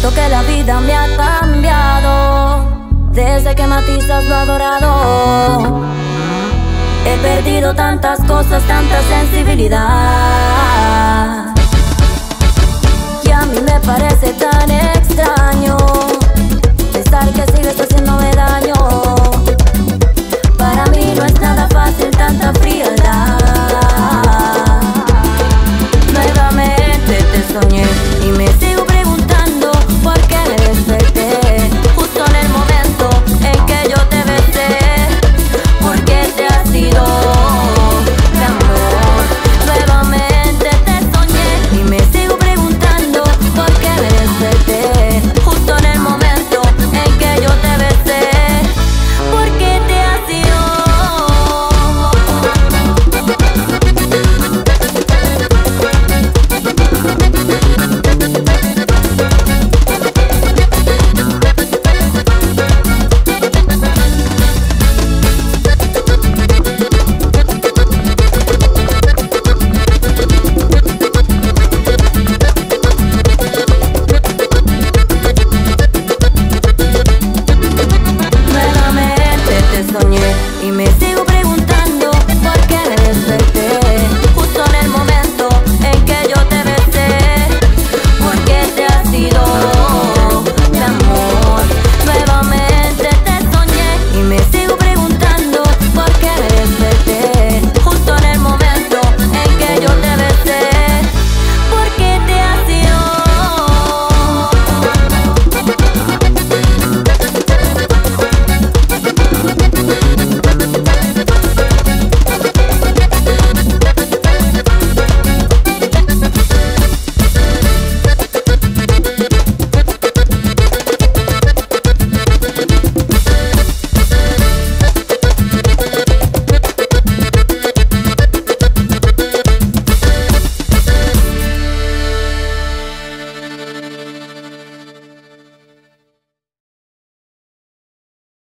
Siento que la vida me ha cambiado desde que Matizas lo ha adorado. He perdido tantas cosas, tanta sensibilidad, y a mí me parece tan extraño pensar que